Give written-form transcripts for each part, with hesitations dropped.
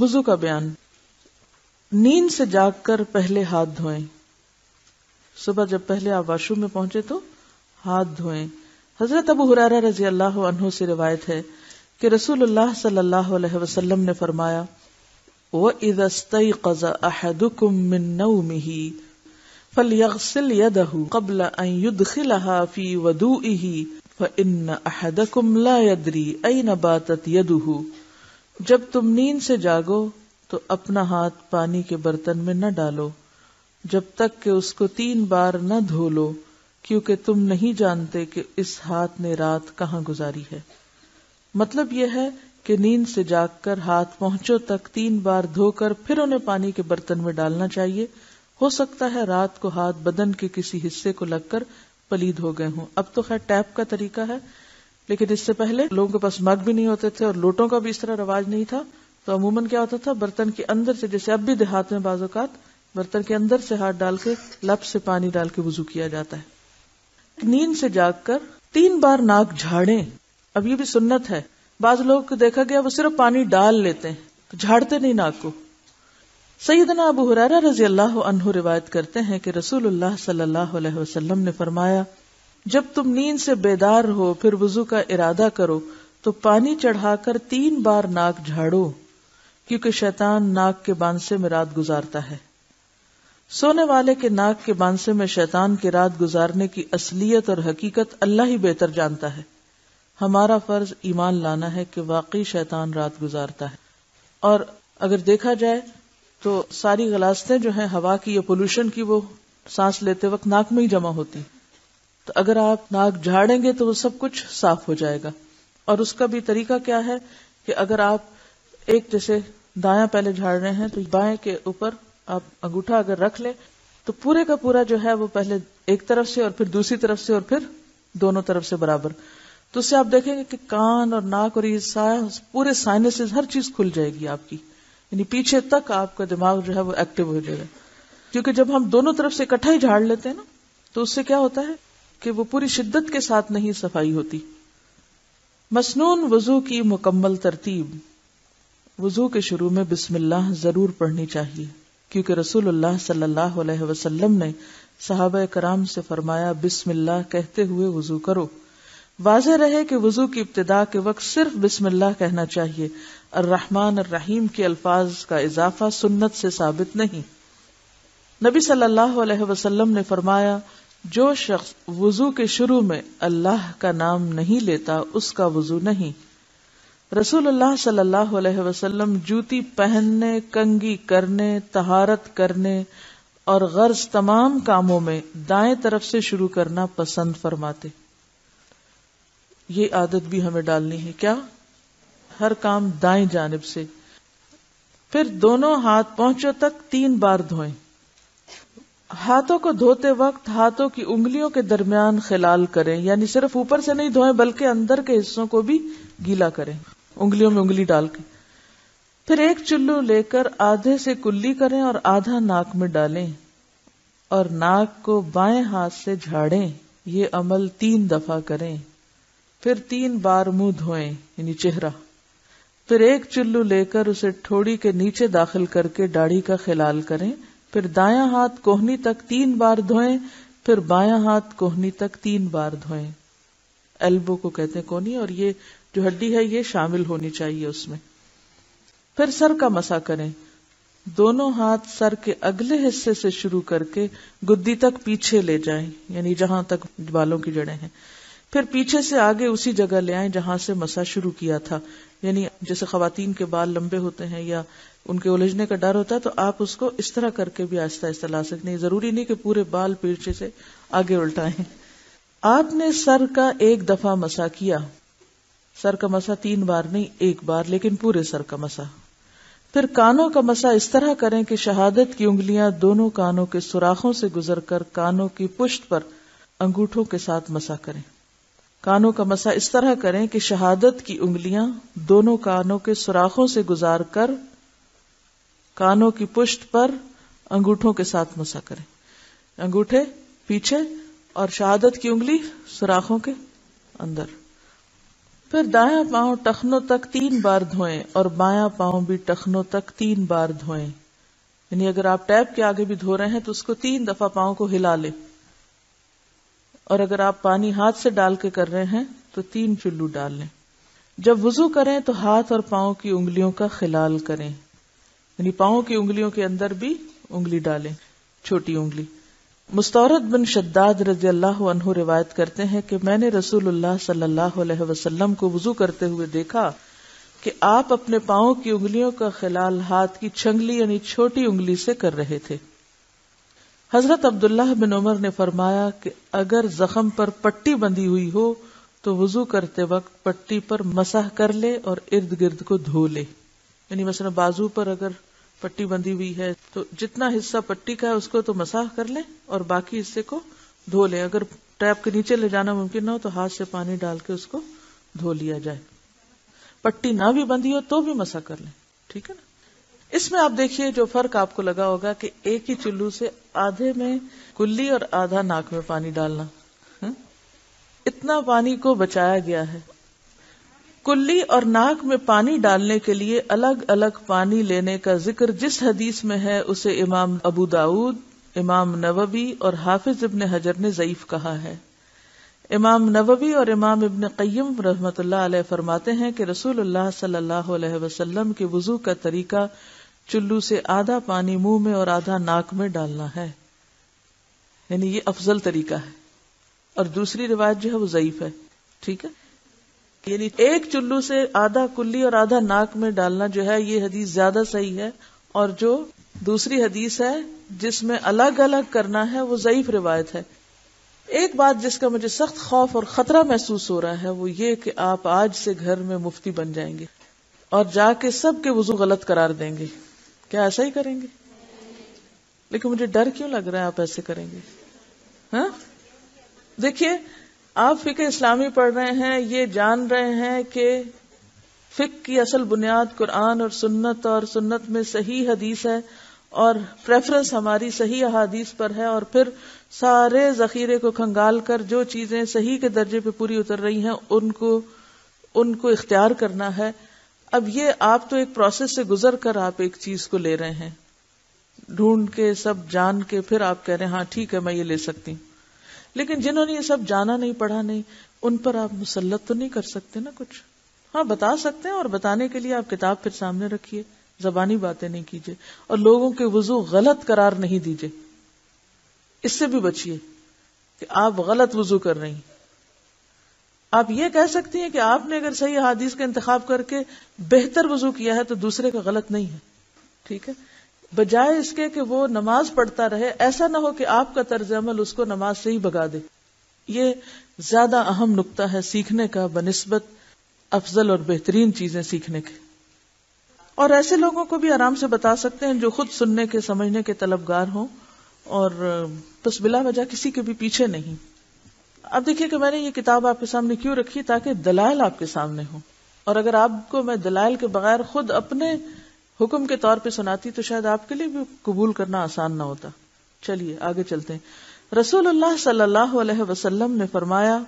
वुजू का बयान। नींद से जागकर पहले हाथ धोएं। सुबह जब पहले आप वाशरूम में पहुंचे तो हाथ धोएं। हजरत अबू हुरैरा रजी अल्लाह अन्हु से रिवायत है कि रसूलुल्लाह सल्लल्लाहु अलैहि वसल्लम ने फरमाया, वइज़ा इस्तयक़ज़ अहदुकुम मिन नौमिही फलयग़सिल यदहु क़ब्ल अन युदख़िलहा फ़ी वदूइही फ़इन्न अहदकुम ला यदरी अय्न बातत यदुहु। जब तुम नींद से जागो तो अपना हाथ पानी के बर्तन में न डालो जब तक कि उसको 3 बार न धो लो, क्योंकि तुम नहीं जानते कि इस हाथ ने रात कहाँ गुजारी है। मतलब यह है कि नींद से जागकर हाथ पहुंचो तक 3 बार धोकर फिर उन्हें पानी के बर्तन में डालना चाहिए। हो सकता है रात को हाथ बदन के किसी हिस्से को लगकर पलीद हो गए हों। अब तो खैर टैप का तरीका है, लेकिन इससे पहले लोगों के पास मग भी नहीं होते थे और लोटों का भी इस तरह रवाज नहीं था। तो अमूमन क्या होता था, बर्तन के अंदर से, जैसे अब भी देहात में बाज़ औक़ात बर्तन के अंदर से हाथ डाल के लब से पानी डाल के वुजू किया जाता है। नींद से जागकर 3 बार नाक झाड़ें। अब ये भी सुन्नत है। बाज लोगों को देखा गया वो सिर्फ पानी डाल लेते हैं तो झाड़ते नहीं नाक को। सैयदना अबू हुरैरा रजी अल्लाह अन्हु रिवायत करते हैं कि रसूलुल्लाह सल्लल्लाहु अलैहि वसल्लम ने फरमाया, जब तुम नींद से बेदार हो फिर वुजू का इरादा करो तो पानी चढ़ाकर 3 बार नाक झाड़ो, क्योंकि शैतान नाक के बांसे में रात गुजारता है। सोने वाले के नाक के बांसे में शैतान की रात गुजारने की असलियत और हकीकत अल्लाह ही बेहतर जानता है। हमारा फर्ज ईमान लाना है कि वाकई शैतान रात गुजारता है। और अगर देखा जाए तो सारी गलासतें जो हैं हवा की या पोल्यूशन की, वो सांस लेते वक्त नाक में ही जमा होती। तो अगर आप नाक झाड़ेंगे तो वो सब कुछ साफ हो जाएगा। और उसका भी तरीका क्या है कि अगर आप एक जैसे दाया पहले झाड़ रहे हैं तो बाएं के ऊपर आप अंगूठा अगर रख ले तो पूरे का पूरा जो है वो पहले एक तरफ से और फिर दूसरी तरफ से और फिर दोनों तरफ से बराबर। तो उससे आप देखेंगे कि कान और नाक और ये पूरे साइनसेस हर चीज खुल जाएगी आपकी, यानी पीछे तक आपका दिमाग जो है वो एक्टिव हो जाएगा। क्योंकि जब हम दोनों तरफ से इकट्ठा ही झाड़ लेते हैं ना, तो उससे क्या होता है कि वो पूरी शिद्दत के साथ नहीं सफाई होती। मसनून वजू की मुकम्मल तरतीब। वजू के शुरू में बिस्मिल्लाह जरूर पढ़नी चाहिए, क्योंकि रसूलुल्लाह सल्लल्लाहु अलैहि वसल्लम ने सहाबा कराम से फरमाया, बिस्मिल्लाह कहते हुए वजू करो। वाज़े रहे कि वजू की इब्तिदा के वक्त सिर्फ बिस्मिल्लाह कहना चाहिए। अर्रहमान अर्रहीम के अल्फाज का इजाफा सुन्नत से साबित नहीं। नबी सल्लल्लाहु अलैहि वसल्लम ने फरमाया, जो शख्स वजू के शुरू में अल्लाह का नाम नहीं लेता उसका वजू नहीं। रसूलुल्लाह सल्लल्लाहु अलैहि वसल्लम जूती पहनने, कंगी करने, तहारत करने और गर्ज तमाम कामों में दाएं तरफ से शुरू करना पसंद फरमाते। ये आदत भी हमें डालनी है, क्या हर काम दाएं जानिब से। फिर दोनों हाथ पहुंचो तक 3 बार धोएं। हाथों को धोते वक्त हाथों की उंगलियों के दरमियान खिलाल करें, यानी सिर्फ ऊपर से नहीं धोएं बल्कि अंदर के हिस्सों को भी गीला करें उंगलियों में उंगली डाल के। फिर एक चुल्लू लेकर आधे से कुल्ली करें और आधा नाक में डालें और नाक को बाएं हाथ से झाड़ें। ये अमल 3 दफा करें। फिर 3 बार मुंह धोएं, यानी चेहरा। फिर एक चुल्लू लेकर उसे ठोड़ी के नीचे दाखिल करके दाढ़ी का खिलाल करें। फिर दायां हाथ कोहनी तक 3 बार धोएं। फिर बायां हाथ कोहनी तक 3 बार धोएं। एल्बो को कहते हैं कोहनी, और ये जो हड्डी है ये शामिल होनी चाहिए उसमें। फिर सर का मसा करें। दोनों हाथ सर के अगले हिस्से से शुरू करके गुद्दी तक पीछे ले जाएं, यानी जहां तक बालों की जड़ें हैं। फिर पीछे से आगे उसी जगह ले आएं जहां से मसा शुरू किया था। यानी जैसे खवातीन के बाल लंबे होते हैं या उनके उलझने का डर होता है, तो आप उसको इस तरह करके भी आहिस्ता आहिस्ता ला सकते हैं। जरूरी नहीं कि पूरे बाल पीछे से आगे उल्टाएं। आपने सर का 1 दफा मसा किया। सर का मसा 3 बार नहीं 1 बार, लेकिन पूरे सर का मसा। फिर कानों का मसा इस तरह करें कि शहादत की उंगलियां दोनों कानों के सुराखों से गुजरकर कानों की पुष्ट पर अंगूठों के साथ मसा करें। कानों का मसा इस तरह करें कि शहादत की उंगलियां दोनों कानों के सुराखों से गुजार कर कानों की पुष्ट पर अंगूठों के साथ मसा करें। अंगूठे पीछे और शहादत की उंगली सुराखों के अंदर। फिर दायां पांव टखनों तक 3 बार धोएं और बायां पांव भी टखनों तक 3 बार धोएं। यानी अगर आप टैब के आगे भी धो रहे हैं तो उसको 3 दफा पांव को हिला लें, और अगर आप पानी हाथ से डाल के कर रहे हैं तो 3 चुल्लू डाल लें। जब वुजू करें तो हाथ और पांव की उंगलियों का खिलाल करें, यानी पांव की उंगलियों के अंदर भी उंगली डालें, छोटी उंगली। मुस्तौरद बिन शद्दाद रज़ियल्लाहु अन्हु रिवायत करते हैं कि मैंने रसूलुल्लाह सल्लल्लाहु अलैहि वसल्लम को वुजू करते हुए देखा कि आप अपने पांव की उंगलियों का खिलाल हाथ की छंगली यानी छोटी उंगली से कर रहे थे। हजरत अब्दुल्लाह बिन उमर ने फरमाया कि अगर जख्म पर पट्टी बंधी हुई हो तो वुजू करते वक्त पट्टी पर मसह कर ले और इर्द गिर्द को धो ले। यानी मसलन बाजू पर अगर पट्टी बंधी हुई है तो जितना हिस्सा पट्टी का है उसको तो मसाह कर लें और बाकी हिस्से को धो लें। अगर टैप के नीचे ले जाना मुमकिन ना हो तो हाथ से पानी डाल के उसको धो लिया जाए। पट्टी ना भी बंधी हो तो भी मसाह कर लें, ठीक है ना। इसमें आप देखिए जो फर्क आपको लगा होगा कि एक ही चुल्लू से आधे में कुल्ली और आधा नाक में पानी डालना, इतना पानी को बचाया गया है। कुल्ली और नाक में पानी डालने के लिए अलग अलग पानी लेने का जिक्र जिस हदीस में है उसे इमाम अबू दाऊद, इमाम नववी और हाफिज इब्न हजर ने ज़ईफ कहा है। इमाम नववी और इमाम इब्न क़य्यम रहमतुल्लाह अलैह फरमाते हैं कि रसूलुल्लाह सल्लल्लाहु अलैहि वसल्लम के वुजू का तरीका चुल्लू से आधा पानी मुंह में और आधा नाक में डालना है, यानी ये अफजल तरीका है। और दूसरी रिवायत जो है वो ज़ईफ है, ठीक है। यानी एक चुल्लू से आधा कुल्ली और आधा नाक में डालना जो है ये हदीस ज्यादा सही है, और जो दूसरी हदीस है जिसमें अलग अलग करना है वो ज़ईफ रिवायत है। एक बात जिसका मुझे सख्त खौफ और खतरा महसूस हो रहा है वो ये कि आप आज से घर में मुफ्ती बन जाएंगे और जाके सबके वुजू गलत करार देंगे। क्या ऐसा ही करेंगे? लेकिन मुझे डर क्यों लग रहा है आप ऐसे करेंगे? हाँ, देखिए आप फिक्र इस्लामी पढ़ रहे हैं, ये जान रहे हैं कि फिक्र की असल बुनियाद कुरान और सुन्नत में सही हदीस है और प्रेफरेंस हमारी सही हदीस पर है, और फिर सारे जखीरे को खंगाल कर जो चीजें सही के दर्जे पे पूरी उतर रही हैं उनको इख्तियार करना है। अब ये आप तो एक प्रोसेस से गुजर कर आप एक चीज को ले रहे हैं, ढूंढ के सब जान के फिर आप कह रहे हैं हाँ ठीक है मैं ये ले सकती हूँ। लेकिन जिन्होंने ये सब जाना नहीं, पढ़ा नहीं, उन पर आप मुसल्लत तो नहीं कर सकते ना कुछ। हाँ बता सकते हैं, और बताने के लिए आप किताब फिर सामने रखिए, जबानी बातें नहीं कीजिए और लोगों के वुजू गलत करार नहीं दीजिए। इससे भी बचिए कि आप गलत वुजू कर रही हैं। आप ये कह सकती हैं कि आपने अगर सही हदीस का इंतखाब करके बेहतर वुजू किया है तो दूसरे का गलत नहीं है, ठीक है। बजाय इसके कि वो नमाज पढ़ता रहे, ऐसा ना हो कि आपका तर्ज अमल उसको नमाज से ही भगा दे। ये ज्यादा अहम नुक्ता है सीखने का बनिस्बत अफजल और बेहतरीन चीजें सीखने के। और ऐसे लोगों को भी आराम से बता सकते हैं जो खुद सुनने के समझने के तलबगार हों और बस बिला वजह किसी के भी पीछे नहीं। अब देखिए कि मैंने ये किताब आपके सामने क्यों रखी, ताकि दलाइल आपके सामने हो, और अगर आपको मैं दलाइल के बगैर खुद अपने हुक्म के तौर पे सुनाती तो शायद आपके लिए भी कबूल करना आसान ना होता। चलिए आगे चलते हैं। रसूलुल्लाह सल्लल्लाहु अलैहि वसल्लम ने फरमाया,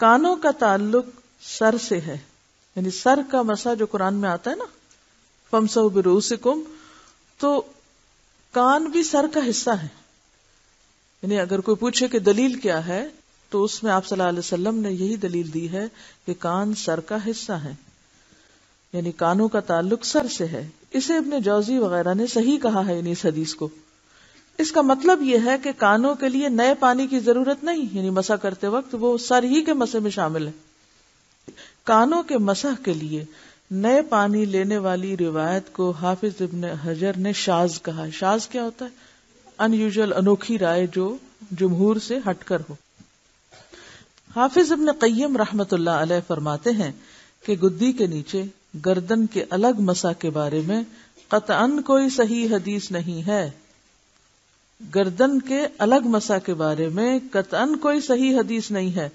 कानों का ताल्लुक सर से है, यानी सर का मसा जो कुरान में आता है ना, फमसहू बिरुउसिकुम, तो कान भी सर का हिस्सा है। यानी अगर कोई पूछे कि दलील क्या है तो उसमें आप सल्लल्लाहु अलैहि वसल्लम ने यही दलील दी है कि कान सर का हिस्सा है, यानी कानों का ताल्लुक सर से है। इसे इब्ने जौजी वगैरह ने सही कहा है इस हदीस को। इसका मतलब यह है कि कानों के लिए नए पानी की जरूरत नहीं, यानी मसा करते वक्त वो सर ही के मसे में शामिल है। कानों के मसा के लिए नए पानी लेने वाली रिवायत को हाफिज इब्ने हजर ने शाज कहा है। शाज क्या होता है? अनयूजुअल, अनोखी राय जो जमहूर से हटकर हो। हाफिज इब्ने क़य्यम रहमतुल्लाह अलैह फरमाते हैं कि गुद्दी के नीचे गर्दन के अलग मसा के बारे में कतअन कोई सही हदीस नहीं है। गर्दन के अलग मसा के बारे में कतअन कोई सही हदीस नहीं है।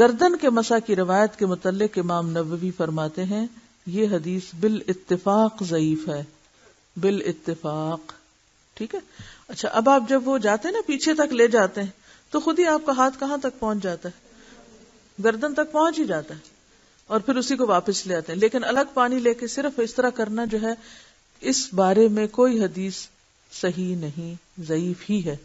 गर्दन के मसा की रिवायत के मुतल्लिक़ इमाम नववी फरमाते हैं ये हदीस बिल इत्तिफाक ज़ईफ है, बिल इत्तिफाक, ठीक है। अच्छा, अब आप जब वो जाते हैं ना पीछे तक ले जाते हैं तो खुद ही आपका हाथ कहाँ तक पहुंच जाता है? गर्दन तक पहुंच ही जाता है। और फिर उसी को वापस ले आते हैं। लेकिन अलग पानी लेके सिर्फ इस तरह करना जो है, इस बारे में कोई हदीस सही नहीं, ज़ईफ ही है।